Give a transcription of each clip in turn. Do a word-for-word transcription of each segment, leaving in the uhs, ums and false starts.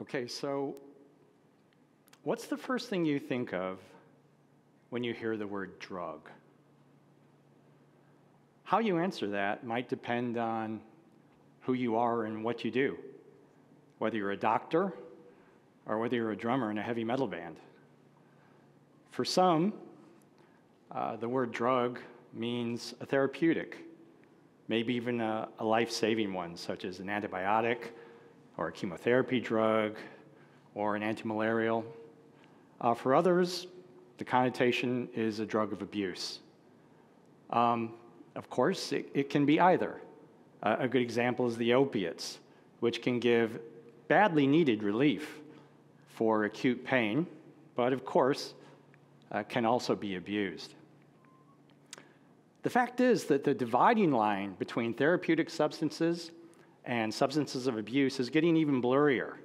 Okay, so what's the first thing you think of when you hear the word drug? How you answer that might depend on who you are and what you do, whether you're a doctor or whether you're a drummer in a heavy metal band. For some, uh, the word drug means a therapeutic, maybe even a, a life-saving one, such as an antibiotic or a chemotherapy drug or an antimalarial. Uh, for others, the connotation is a drug of abuse. Um, of course, it, it can be either. Uh, a good example is the opiates, which can give badly needed relief for acute pain, but of course, uh, can also be abused. The fact is that the dividing line between therapeutic substances and substances of abuse is getting even blurrier.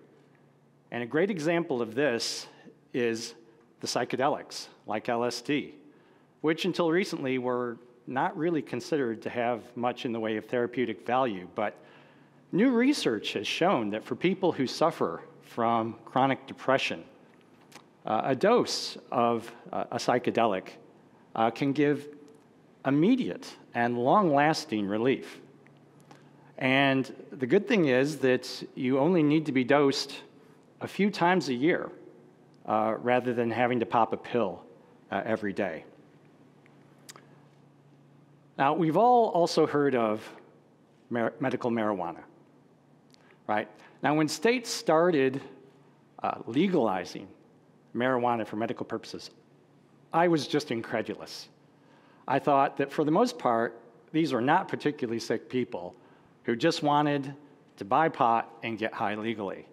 And a great example of this is the psychedelics, like L S D, which until recently were not really considered to have much in the way of therapeutic value. But new research has shown that for people who suffer from chronic depression, uh, a dose of uh, a psychedelic uh, can give immediate and long-lasting relief. And the good thing is that you only need to be dosed a few times a year uh, rather than having to pop a pill uh, every day. Now, we've all also heard of mar- medical marijuana, right? Now, when states started uh, legalizing marijuana for medical purposes, I was just incredulous. I thought that for the most part, these were not particularly sick people who just wanted to buy pot and get high legally.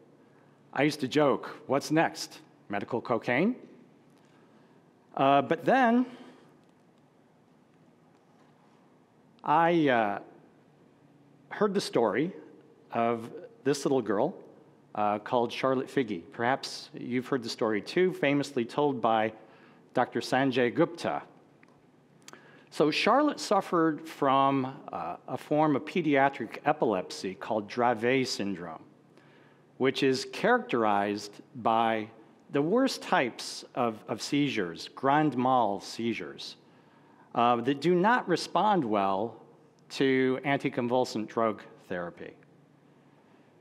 I used to joke, what's next? Medical cocaine? Uh, but then I uh, heard the story of this little girl uh, called Charlotte Figi. Perhaps you've heard the story too, famously told by Doctor Sanjay Gupta. So Charlotte suffered from uh, a form of pediatric epilepsy called Dravet syndrome, which is characterized by the worst types of, of seizures, grand mal seizures, uh, that do not respond well to anticonvulsant drug therapy.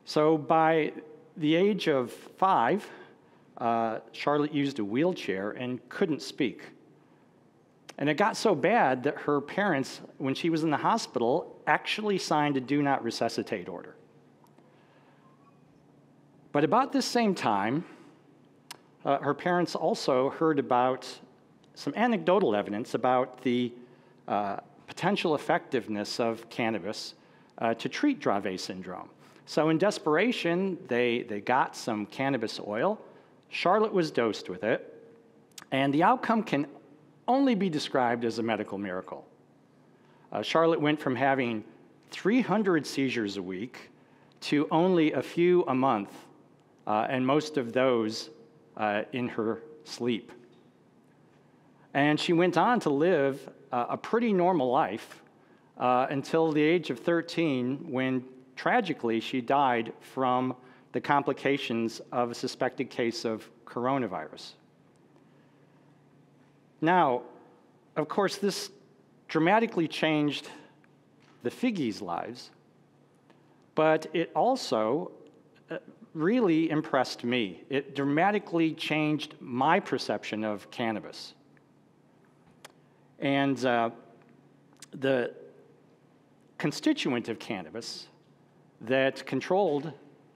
So by the age of five, uh, Charlotte used a wheelchair and couldn't speak. And it got so bad that her parents, when she was in the hospital, actually signed a do not resuscitate order. But about this same time, uh, her parents also heard about some anecdotal evidence about the uh, potential effectiveness of cannabis uh, to treat Dravet syndrome. So in desperation, they, they got some cannabis oil. Charlotte was dosed with it, and the outcome can only be described as a medical miracle. Uh, Charlotte went from having three hundred seizures a week to only a few a month, uh, and most of those uh, in her sleep. And she went on to live uh, a pretty normal life uh, until the age of thirteen, when tragically she died from the complications of a suspected case of coronavirus. Now, of course, this dramatically changed the Figis' lives, but it also really impressed me. It dramatically changed my perception of cannabis. And uh, the constituent of cannabis that controlled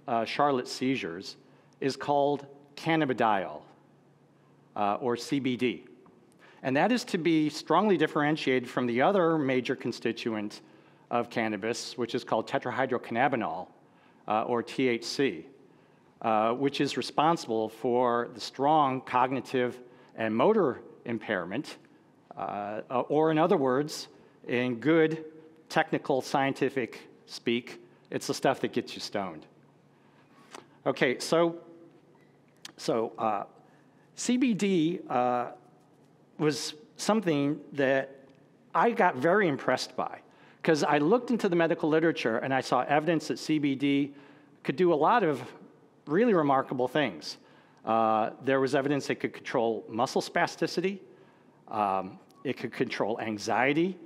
uh, Charlotte's seizures is called cannabidiol, uh, or C B D. And that is to be strongly differentiated from the other major constituent of cannabis, which is called tetrahydrocannabinol, uh, or T H C, uh, which is responsible for the strong cognitive and motor impairment, uh, or in other words, in good technical scientific speak, it's the stuff that gets you stoned. Okay, so, so uh, C B D, uh, was something that I got very impressed by, because I looked into the medical literature and I saw evidence that C B D could do a lot of really remarkable things. Uh, there was evidence it could control muscle spasticity. Um, it could control anxiety,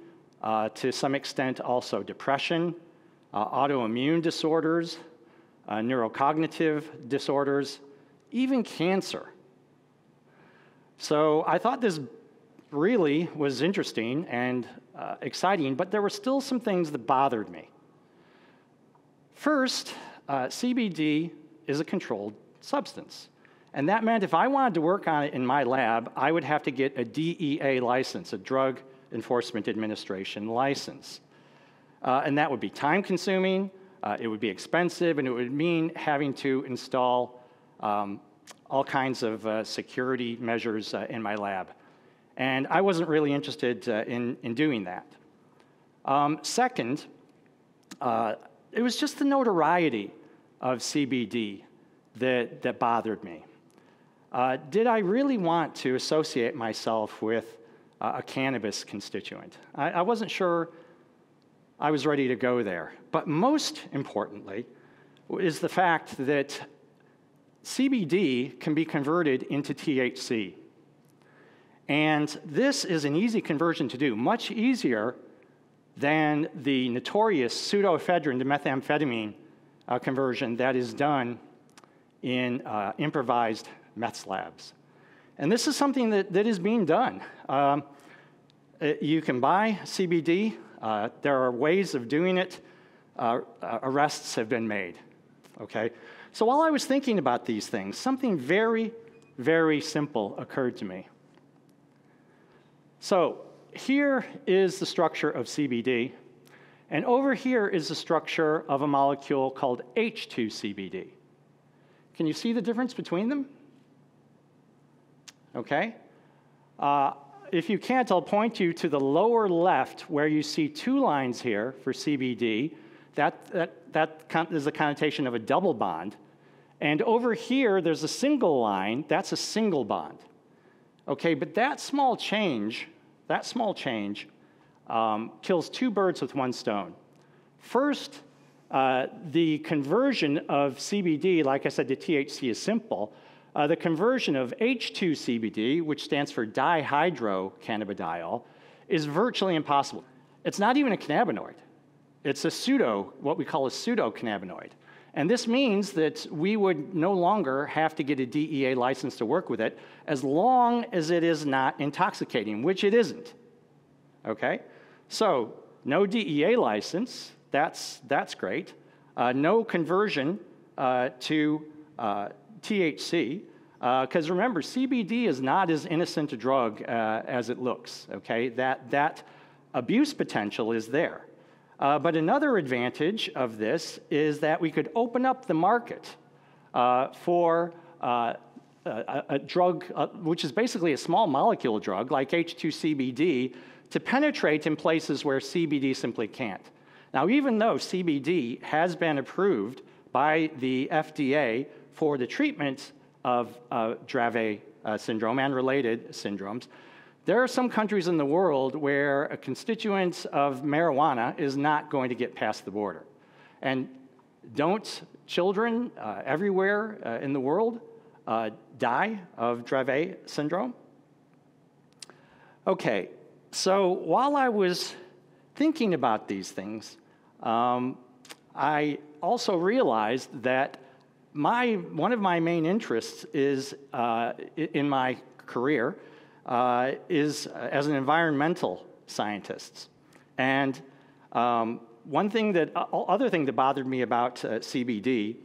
uh, to some extent also depression, uh, autoimmune disorders, uh, neurocognitive disorders, even cancer. So I thought this really was interesting and uh, exciting, but there were still some things that bothered me. First, uh, C B D is a controlled substance. And that meant if I wanted to work on it in my lab, I would have to get a D E A license, a Drug Enforcement Administration license. Uh, and that would be time-consuming, uh, it would be expensive, and it would mean having to install um, all kinds of uh, security measures uh, in my lab. And I wasn't really interested uh, in, in doing that. Um, second, uh, it was just the notoriety of C B D that, that bothered me. Uh, did I really want to associate myself with uh, a cannabis constituent? I, I wasn't sure I was ready to go there. But most importantly is the fact that C B D can be converted into T H C. And this is an easy conversion to do, much easier than the notorious pseudoephedrine to methamphetamine uh, conversion that is done in uh, improvised meth labs. And this is something that, that is being done. Um, it, you can buy C B D. Uh, there are ways of doing it. Uh, uh, arrests have been made, okay? So while I was thinking about these things, something very, very simple occurred to me. So here is the structure of C B D, and over here is the structure of a molecule called H two C B D. Can you see the difference between them? Okay. Uh, if you can't, I'll point you to the lower left where you see two lines here for C B D. That, that, that is the connotation of a double bond. And over here, there's a single line. That's a single bond. Okay, but that small change, that small change um, kills two birds with one stone. First, uh, the conversion of C B D, like I said, to T H C is simple. Uh, the conversion of H two C B D, which stands for dihydrocannabidiol, is virtually impossible. It's not even a cannabinoid. It's a pseudo, what we call a pseudocannabinoid. And this means that we would no longer have to get a D E A license to work with it as long as it is not intoxicating, which it isn't, okay? So no D E A license, that's, that's great. Uh, no conversion uh, to uh, T H C, because uh, remember, C B D is not as innocent a drug uh, as it looks, okay? That, that abuse potential is there. Uh, but another advantage of this is that we could open up the market uh, for uh, a, a drug, uh, which is basically a small molecule drug like H two C B D, to penetrate in places where C B D simply can't. Now, even though C B D has been approved by the F D A for the treatment of uh, Dravet uh, syndrome and related syndromes, there are some countries in the world where a constituent of marijuana is not going to get past the border. And don't children uh, everywhere uh, in the world uh, die of Dravet syndrome? Okay, so while I was thinking about these things, um, I also realized that my, one of my main interests is uh, in my career Uh, is uh, as an environmental scientist. And um, one thing that, uh, other thing that bothered me about uh, C B D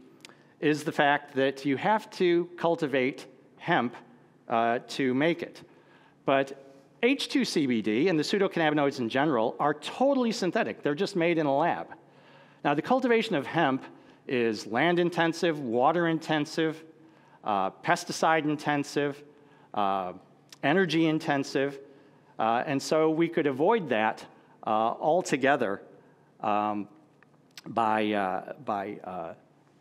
is the fact that you have to cultivate hemp uh, to make it. But H two C B D and the pseudocannabinoids in general are totally synthetic. They're just made in a lab. Now, the cultivation of hemp is land intensive, water intensive, uh, pesticide intensive, uh, energy intensive, uh, and so we could avoid that uh, altogether um, by, uh, by uh,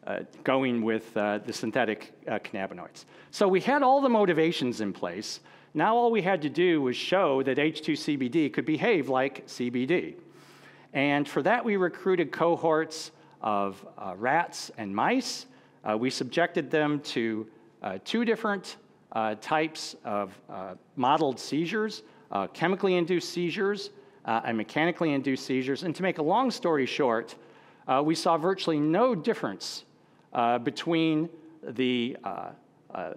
uh, going with uh, the synthetic uh, cannabinoids. So we had all the motivations in place. Now all we had to do was show that H two C B D could behave like C B D. And for that, we recruited cohorts of uh, rats and mice Uh, we subjected them to uh, two different uh, types of uh, modeled seizures, uh, chemically induced seizures uh, and mechanically induced seizures. And to make a long story short, uh, we saw virtually no difference uh, between the uh, uh,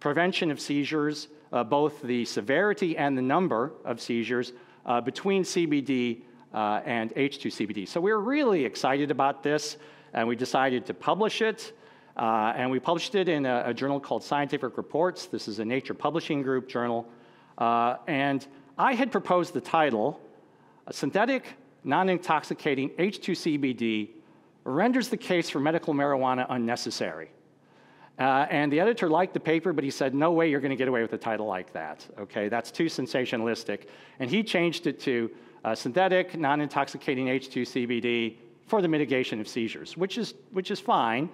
prevention of seizures, uh, both the severity and the number of seizures uh, between C B D uh, and H two C B D. So we were really excited about this, and we decided to publish it. Uh, and we published it in a, a journal called Scientific Reports. This is a Nature Publishing Group journal. Uh, and I had proposed the title, Synthetic Non-Intoxicating H two C B D Renders the Case for Medical Marijuana Unnecessary. Uh, and the editor liked the paper, but he said, no way you're going to get away with a title like that. Okay, that's too sensationalistic. And he changed it to uh, Synthetic Non-Intoxicating H two C B D for the Mitigation of Seizures, which is, which is fine.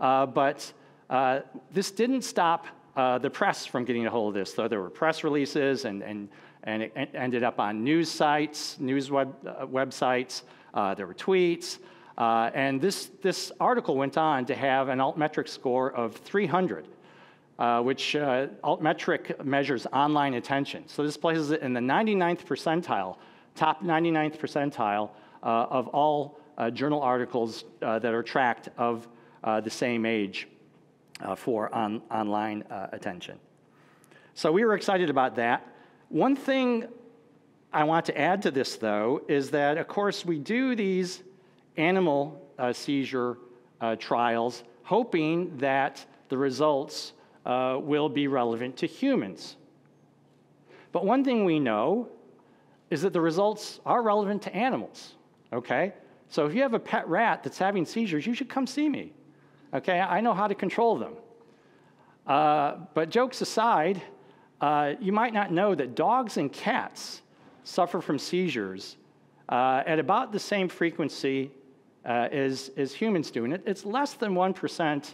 Uh, but uh, this didn't stop uh, the press from getting a hold of this, though there were press releases, and, and, and it ended up on news sites, news web, uh, websites. Uh, there were tweets. Uh, and this, this article went on to have an altmetric score of three hundred, uh, which uh, altmetric measures online attention. So this places it in the ninety-ninth percentile, top ninety-ninth percentile uh, of all uh, journal articles uh, that are tracked of Uh, the same age uh, for on, online uh, attention. So we were excited about that. One thing I want to add to this, though, is that, of course, we do these animal uh, seizure uh, trials hoping that the results uh, will be relevant to humans. But one thing we know is that the results are relevant to animals, okay? So if you have a pet rat that's having seizures, you should come see me. Okay, I know how to control them. Uh, but jokes aside, uh, you might not know that dogs and cats suffer from seizures uh, at about the same frequency uh, as, as humans do. And it, it's less than one percent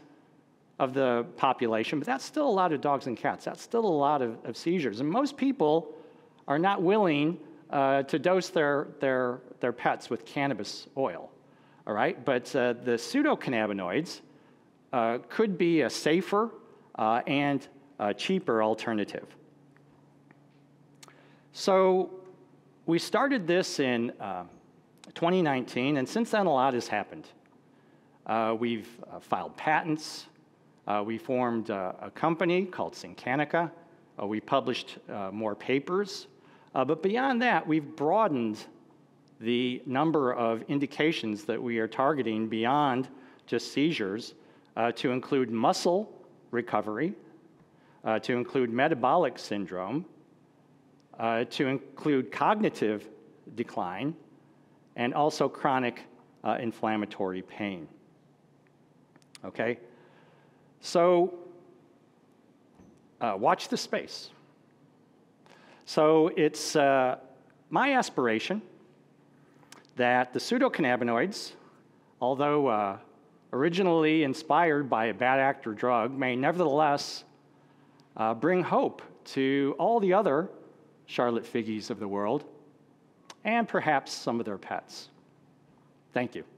of the population, but that's still a lot of dogs and cats. That's still a lot of, of seizures. And most people are not willing uh, to dose their, their, their pets with cannabis oil, all right? But uh, the pseudocannabinoids, Uh, could be a safer uh, and uh, cheaper alternative. So we started this in uh, twenty nineteen, and since then a lot has happened. Uh, we've uh, filed patents. Uh, we formed uh, a company called Syncanica. Uh, we published uh, more papers. Uh, but beyond that, we've broadened the number of indications that we are targeting beyond just seizures. Uh, to include muscle recovery, uh, to include metabolic syndrome, uh, to include cognitive decline, and also chronic uh, inflammatory pain. Okay? So, uh, watch this space. So, it's uh, my aspiration that the pseudocannabinoids, although uh, originally inspired by a bad act or drug, may nevertheless uh, bring hope to all the other Charlotte Figis of the world, and perhaps some of their pets. Thank you.